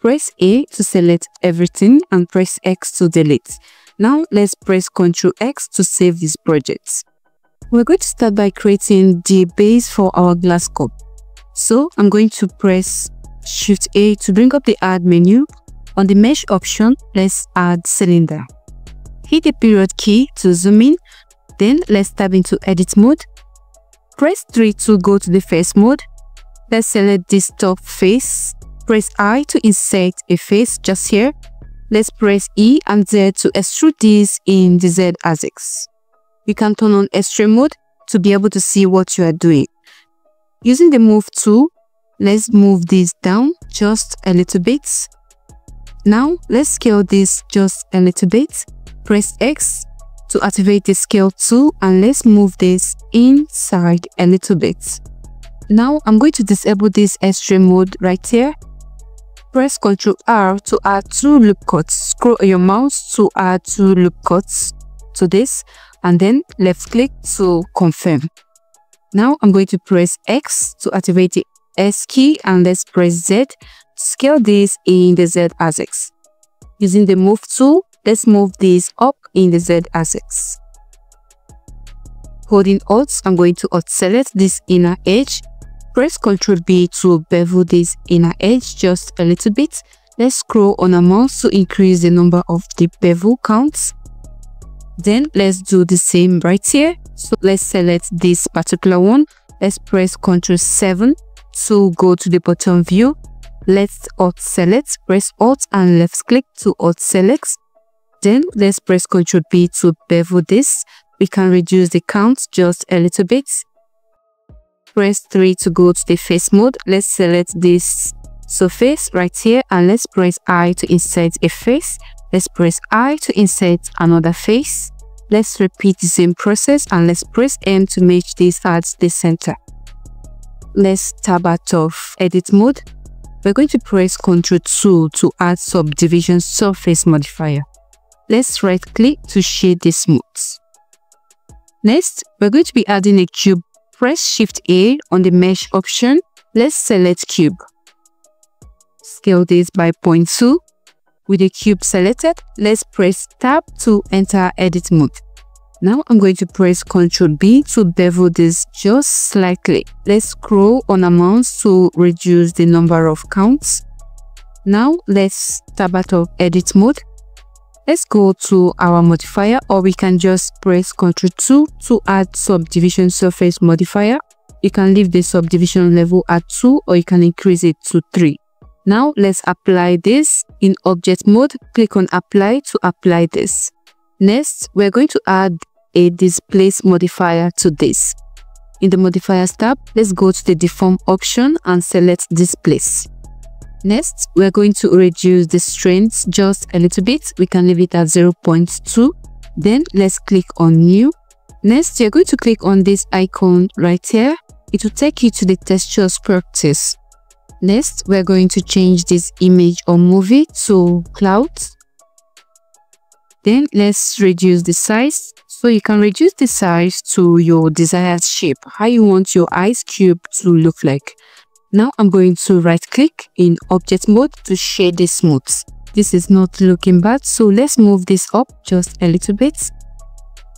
Press A to select everything and press X to delete. Now let's press Ctrl X to save this project. We're going to start by creating the base for our glass cup. So I'm going to press Shift A to bring up the Add menu. On the Mesh option, let's add cylinder. Hit the period key to zoom in, then let's tab into Edit mode. Press 3 to go to the face mode. Let's select this top face. Press I to insert a face just here. Let's press E and Z to extrude these in the Z axis. You can turn on extrude mode to be able to see what you are doing. Using the move tool, let's move this down just a little bit. Now let's scale this just a little bit. Press X to activate the scale tool and let's move this inside a little bit. Now I'm going to disable this extreme mode right here. Press Ctrl R to add 2 loop cuts. Scroll your mouse to add 2 loop cuts to this and then left click to confirm. Now I'm going to press X to activate the S key and let's press Z to scale this in the Z axis. Using the move tool, let's move this up in the Z axis. Holding Alt, I'm going to Alt select this inner edge. Press Ctrl B to bevel this inner edge just a little bit. Let's scroll on a mouse to increase the number of the bevel counts. Then let's do the same right here. So let's select this particular one. Let's press Ctrl 7 to go to the bottom view. Let's Alt select. Press Alt and left click to Alt select. Then let's press Ctrl B to bevel this. We can reduce the count just a little bit. Press 3 to go to the face mode. Let's select this surface right here and let's press I to insert a face. Let's press I to insert another face. Let's repeat the same process and let's press M to match this at the center. Let's tab out of edit mode. We're going to press Ctrl 2 to add subdivision surface modifier. Let's right click to shade the smooth. Next, we're going to be adding a cube. Press Shift A on the Mesh option. Let's select Cube. Scale this by 0.2. With the cube selected, let's press Tab to enter Edit mode. Now I'm going to press Ctrl B to bevel this just slightly. Let's scroll on a mouse to reduce the number of counts. Now let's tab out of Edit mode. Let's go to our modifier, or we can just press Ctrl 2 to add subdivision surface modifier. You can leave the subdivision level at 2 or you can increase it to 3. Now let's apply this. In object mode, click on apply to apply this. Next, we're going to add a displace modifier to this. In the modifiers tab, let's go to the deform option and select displace. Next, we're going to reduce the strength just a little bit. We can leave it at 0.2. Then let's click on new. Next, you're going to click on this icon right here. It will take you to the textures properties. Next, we're going to change this image or movie to cloud. Then let's reduce the size. So you can reduce the size to your desired shape, how you want your ice cube to look like. Now I'm going to right click in object mode to shade the smooth. This is not looking bad, so let's move this up just a little bit.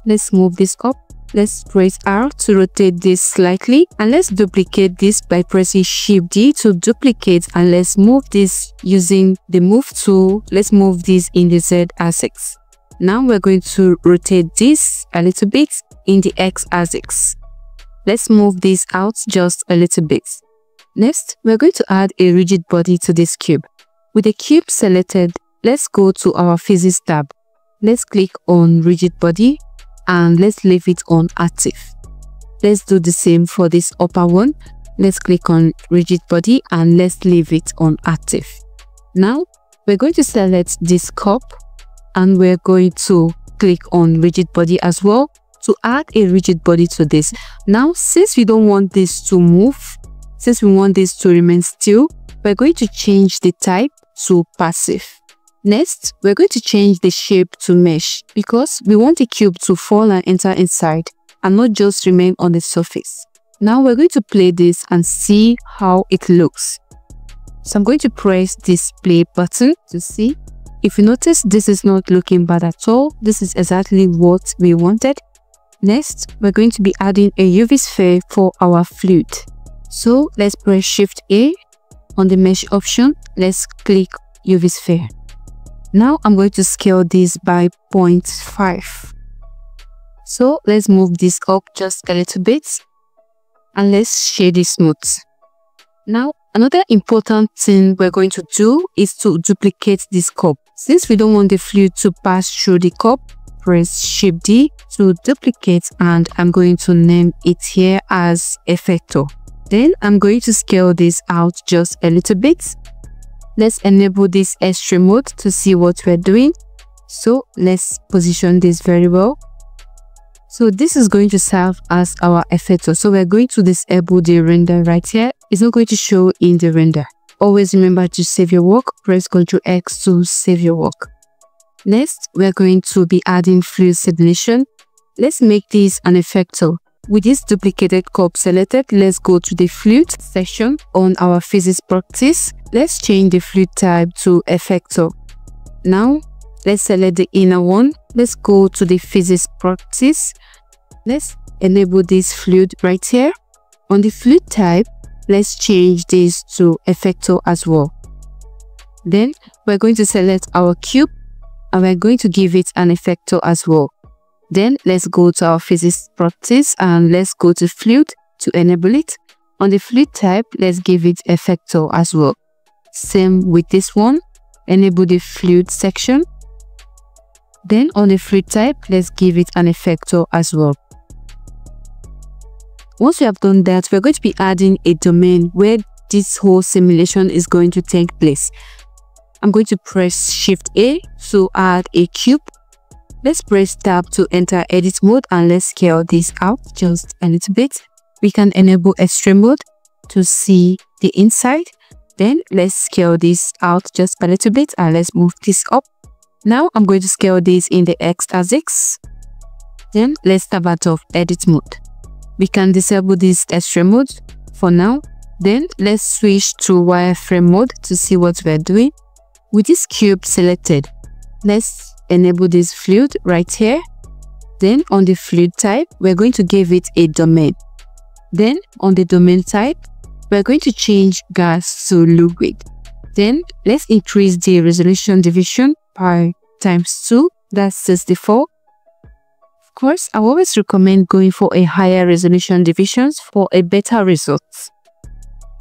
Let's move this up. Let's press R to rotate this slightly and let's duplicate this by pressing Shift D to duplicate, and let's move this using the move tool. Let's move this in the Z axis. Now we're going to rotate this a little bit in the X axis. Let's move this out just a little bit. Next, we're going to add a rigid body to this cube. With the cube selected, let's go to our Physics tab. Let's click on Rigid Body and let's leave it on Active. Let's do the same for this upper one. Let's click on Rigid Body and let's leave it on Active. Now, we're going to select this cup and we're going to click on Rigid Body as well to add a rigid body to this. Now, since we don't want this to move, since we want this to remain still, we're going to change the type to passive. Next, we're going to change the shape to mesh because we want the cube to fall and enter inside and not just remain on the surface. Now we're going to play this and see how it looks. So I'm going to press this play button to see. If you notice, this is not looking bad at all. This is exactly what we wanted. Next, we're going to be adding a UV sphere for our fluid. So let's press Shift A on the mesh option. Let's click UV sphere. Now I'm going to scale this by 0.5. So let's move this up just a little bit and let's shade it smooth. Now, another important thing we're going to do is to duplicate this cup. Since we don't want the fluid to pass through the cup, press Shift D to duplicate, and I'm going to name it here as Effector. Then I'm going to scale this out just a little bit. Let's enable this extreme mode to see what we're doing. So let's position this very well. So this is going to serve as our effector. So we're going to disable the render right here. It's not going to show in the render. Always remember to save your work. Press Ctrl X to save your work. Next, we're going to be adding fluid simulation. Let's make this an effector. With this duplicated cup selected, let's go to the fluid section on our physics practice. Let's change the fluid type to effector. Now, let's select the inner one. Let's go to the physics practice. Let's enable this fluid right here. On the fluid type, let's change this to effector as well. Then we're going to select our cube and we're going to give it an effector as well. Then let's go to our physics properties and let's go to fluid to enable it. On the fluid type, let's give it effector as well. Same with this one. Enable the fluid section. Then on the fluid type, let's give it an effector as well. Once we have done that, we're going to be adding a domain where this whole simulation is going to take place. I'm going to press Shift A to add a cube. Let's press Tab to enter edit mode and let's scale this out just a little bit. We can enable extreme mode to see the inside. Then let's scale this out just a little bit and let's move this up. Now I'm going to scale this in the x-axis. Then let's start off edit mode. We can disable this extreme mode for now. Then let's switch to wireframe mode to see what we're doing. With this cube selected, let's enable this fluid right here. Then on the fluid type, we're going to give it a domain. Then on the domain type, we're going to change gas to liquid. Then let's increase the resolution division by ×2, that's 64. Of course, I always recommend going for a higher resolution divisions for a better result.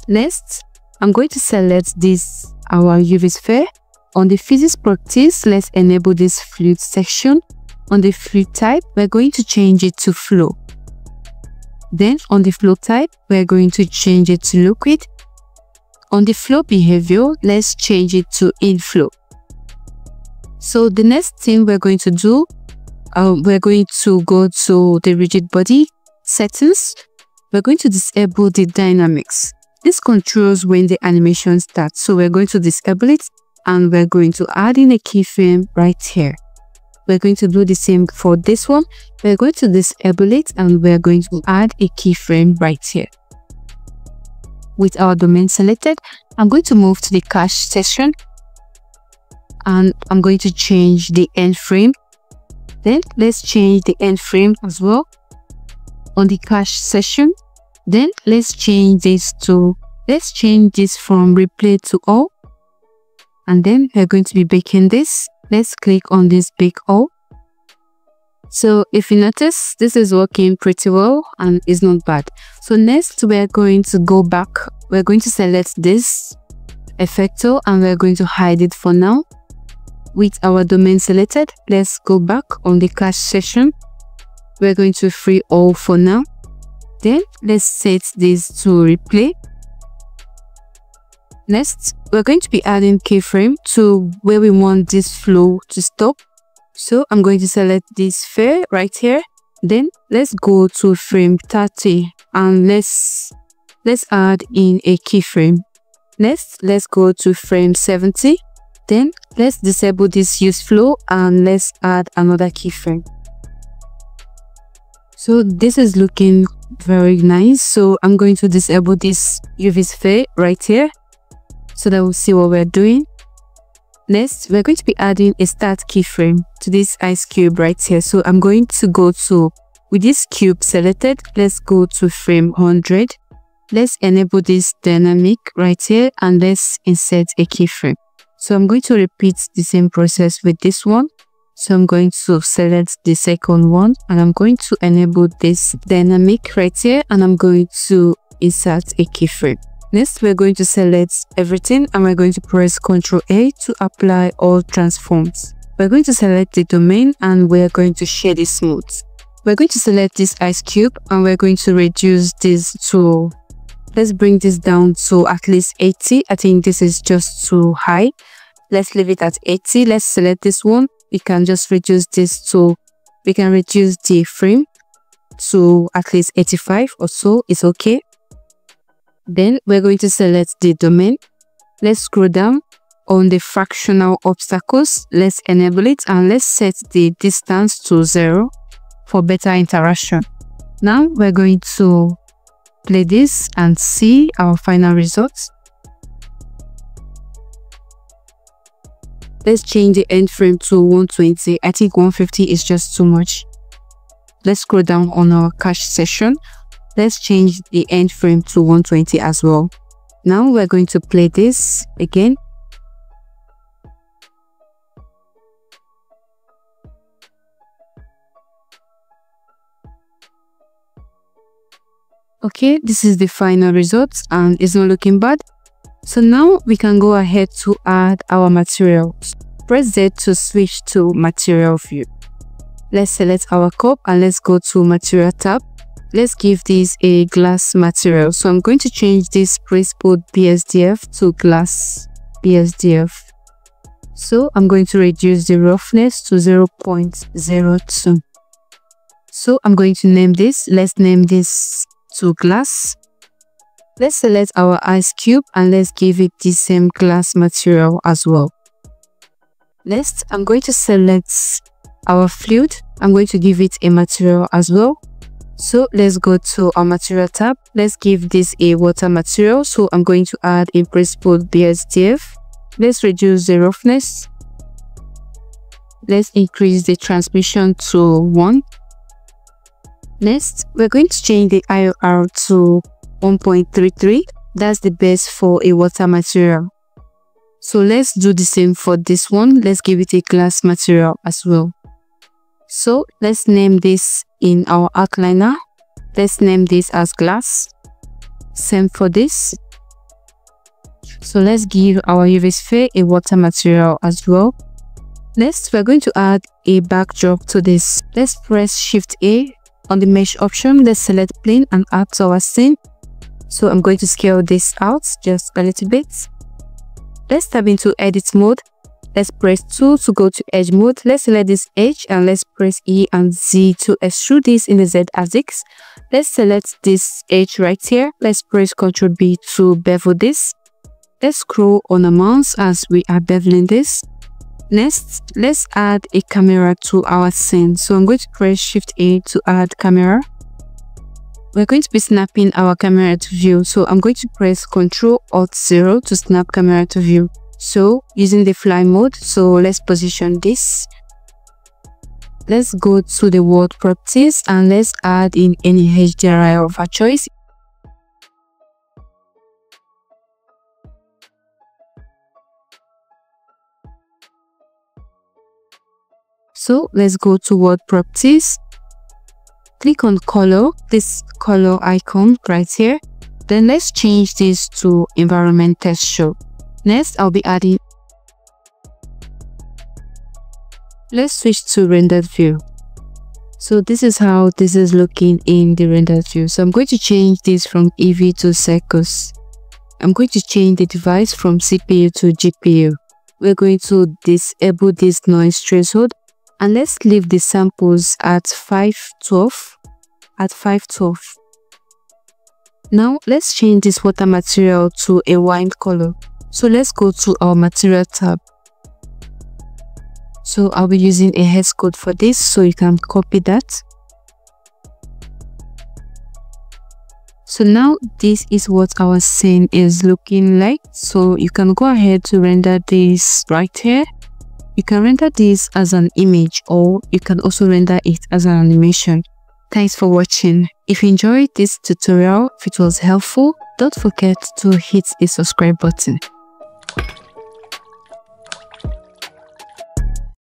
Next, I'm going to select this, our UV sphere. On the physics practice, let's enable this fluid section. On the fluid type, we're going to change it to flow. Then on the flow type, we're going to change it to liquid. On the flow behavior, let's change it to inflow. So the next thing we're going to do, we're going to go to the rigid body settings. We're going to disable the dynamics. This controls when the animation starts. So we're going to disable it and we're going to add in a keyframe right here. We're going to do the same for this one. We're going to disable it and we're going to add a keyframe right here. With our domain selected, I'm going to move to the cache section and I'm going to change the end frame. Then let's change the end frame as well on the cache section. Then let's change this from replay to all. And then we're going to be baking this. Let's click on this bake all. So if you notice, this is working pretty well and is not bad. So next we're going to go back. We're going to select this effector and we're going to hide it for now. With our domain selected, let's go back on the cache section. We're going to free all for now. Then let's set this to replay. Next, we're going to be adding keyframe to where we want this flow to stop. So I'm going to select this sphere right here. Then let's go to frame 30 and let's add in a keyframe. Next, let's go to frame 70. Then let's disable this use flow and let's add another keyframe. So this is looking very nice. So I'm going to disable this UV sphere right here. so that we'll see what we're doing. Next, we're going to be adding a start keyframe to this ice cube right here. So I'm going to go to, with this cube selected, let's go to frame 100. Let's enable this dynamic right here and let's insert a keyframe. So I'm going to repeat the same process with this one. So I'm going to select the second one and I'm going to enable this dynamic right here and I'm going to insert a keyframe. Next, we're going to select everything and we're going to press Ctrl A to apply all transforms. We're going to select the domain and we're going to shade it smooth. We're going to select this ice cube and we're going to reduce this to, let's bring this down to at least 80. I think this is just too high. Let's leave it at 80. Let's select this one. We can just reduce this to, we can reduce the frame to at least 85 or so. It's okay. Then we're going to select the domain. Let's scroll down on the fractional obstacles. Let's enable it and let's set the distance to 0 for better interaction. Now we're going to play this and see our final results. Let's change the end frame to 120. I think 150 is just too much. Let's scroll down on our cache session. Let's change the end frame to 120 as well. Now we're going to play this again. Okay, this is the final result and it's not looking bad. So now we can go ahead to add our materials. Press Z to switch to material view. Let's select our cup and let's go to material tab. Let's give this a glass material. So I'm going to change this principled BSDF to glass BSDF. So I'm going to reduce the roughness to 0.02. So I'm going to name this. Let's name this to glass. Let's select our ice cube and let's give it the same glass material as well. Next, I'm going to select our fluid. I'm going to give it a material as well. So let's go to our material tab. Let's give this a water material. So I'm going to add a principled BSDF. Let's reduce the roughness. Let's increase the transmission to 1. Next, we're going to change the IOR to 1.33. That's the best for a water material. So let's do the same for this one. Let's give it a glass material as well. So let's name this in our outliner. Let's name this as glass. Same for this. So let's give our UV sphere a water material as well. Next, we're going to add a backdrop to this. Let's press Shift A. On the mesh option, let's select plane and add to our scene. So I'm going to scale this out just a little bit. Let's tab into edit mode. Let's press 2 to go to edge mode. Let's select this edge and let's press E and Z to extrude this in the Z axis. Let's select this edge right here. Let's press Ctrl B to bevel this. Let's scroll on the mouse as we are beveling this. Next, let's add a camera to our scene. So I'm going to press Shift A to add camera. We're going to be snapping our camera to view. So I'm going to press Ctrl Alt 0 to snap camera to view. So using the fly mode, so let's position this. Let's go to the world properties and let's add in any HDRI of our choice. So let's go to World Properties, click on Color, this color icon right here. Then let's change this to Environment Texture. Next, I'll be adding. Let's switch to Rendered View. So this is how this is looking in the Rendered View. So I'm going to change this from EV to Circus. I'm going to change the device from CPU to GPU. We're going to disable this noise threshold. And let's leave the samples at 512. Now let's change this water material to a wine color. So let's go to our material tab. So I'll be using a hex code for this, so you can copy that. So now this is what our scene is looking like. So you can go ahead to render this right here. You can render this as an image, or you can also render it as an animation. Thanks for watching. If you enjoyed this tutorial, if it was helpful, don't forget to hit the subscribe button.